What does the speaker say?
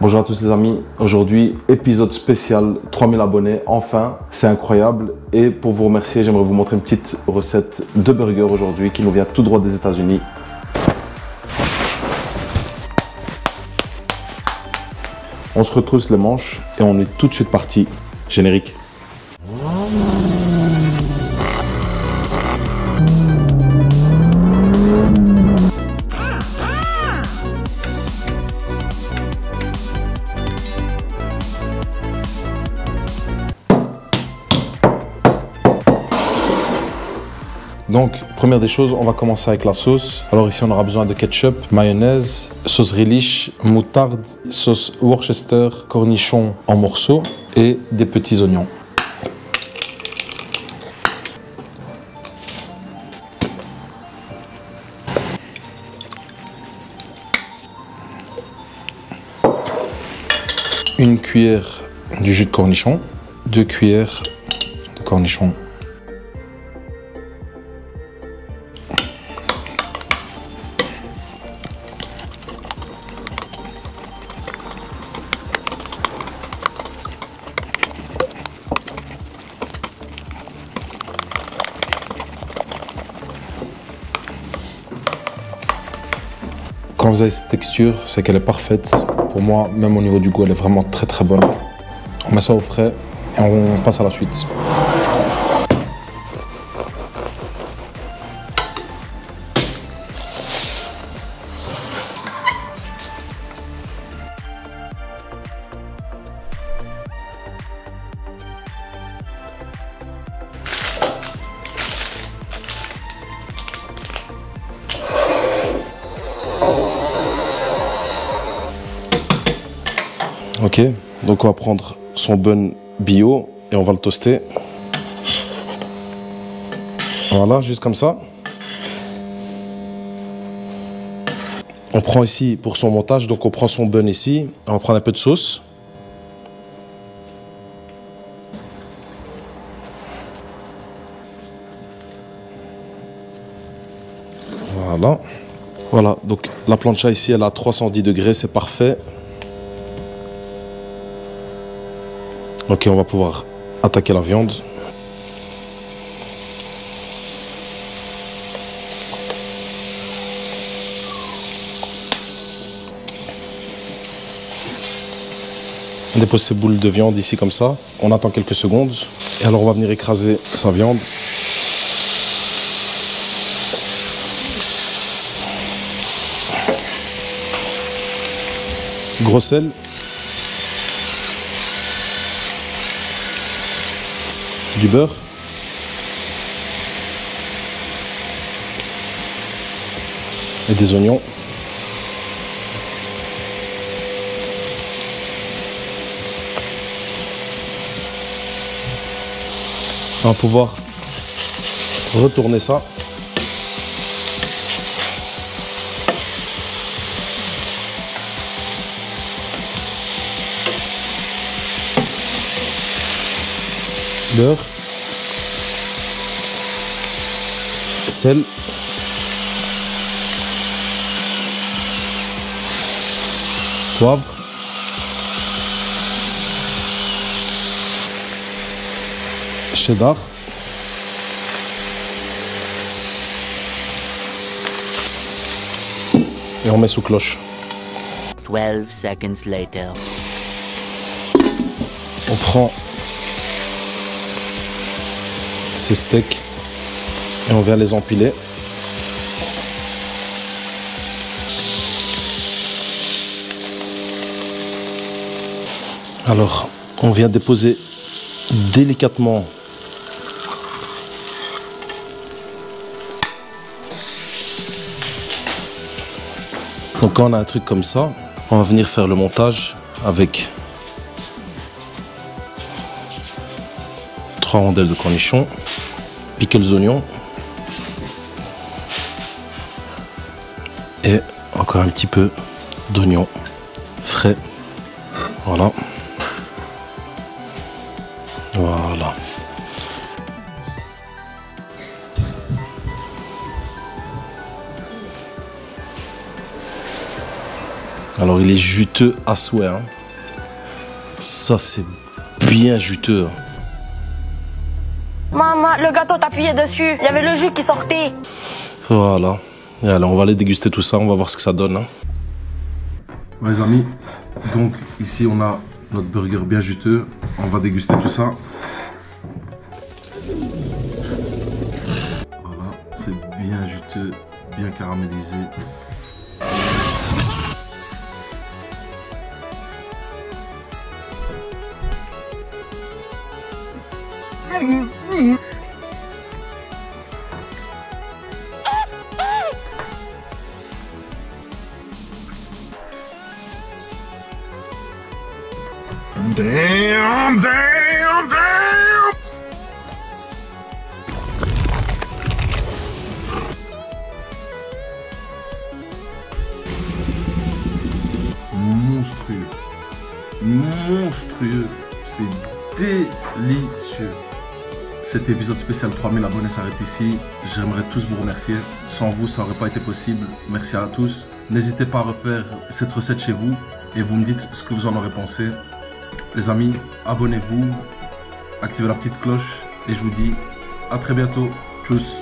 Bonjour à tous les amis, aujourd'hui épisode spécial 3000 abonnés, enfin, c'est incroyable. Et pour vous remercier, j'aimerais vous montrer une petite recette de burger aujourd'hui qui nous vient tout droit des États-Unis. On se retrousse les manches et on est tout de suite parti. Générique. Donc, première des choses, on va commencer avec la sauce. Alors ici, on aura besoin de ketchup, mayonnaise, sauce relish, moutarde, sauce Worcester, cornichons en morceaux et des petits oignons. Une cuillère du jus de cornichon, 2 cuillères de cornichon. Quand vous avez cette texture, c'est qu'elle est parfaite. Pour moi, même au niveau du goût, elle est vraiment très très bonne. On met ça au frais et on passe à la suite. Ok, donc on va prendre son bun bio et on va le toaster. Voilà, juste comme ça. On prend ici pour son montage, donc on prend son bun ici, on va prendre un peu de sauce. Voilà. Voilà, donc la plancha ici, elle a 310 degrés, c'est parfait. Ok, on va pouvoir attaquer la viande. On dépose ces boules de viande ici comme ça. On attend quelques secondes. Et alors on va venir écraser sa viande. Gros sel. Du beurre. Et des oignons. On va pouvoir retourner ça. Beurre, sel, poivre, cheddar, et on met sous cloche. 12 seconds later. On prend ces steaks et on vient les empiler. Alors, on vient déposer délicatement . Donc quand on a un truc comme ça, on va venir faire le montage avec 3 rondelles de cornichons, piquer les oignons et encore un petit peu d'oignons frais. Voilà. Voilà. Alors il est juteux à souhait, hein. Ça c'est bien juteux. Maman, le gâteau t'appuyait dessus, il y avait le jus qui sortait. Voilà, et alors on va aller déguster tout ça, on va voir ce que ça donne, hein. Ouais, les amis, donc ici on a notre burger bien juteux, on va déguster tout ça. Voilà, c'est bien juteux, bien caramélisé. Damn, damn, damn. Monstrueux. Monstrueux. C'est délicieux. Cet épisode spécial 3000 abonnés s'arrête ici. J'aimerais tous vous remercier. Sans vous, ça n'aurait pas été possible. Merci à tous. N'hésitez pas à refaire cette recette chez vous et vous me dites ce que vous en aurez pensé. Les amis, abonnez-vous, activez la petite cloche et je vous dis à très bientôt. Tchuss!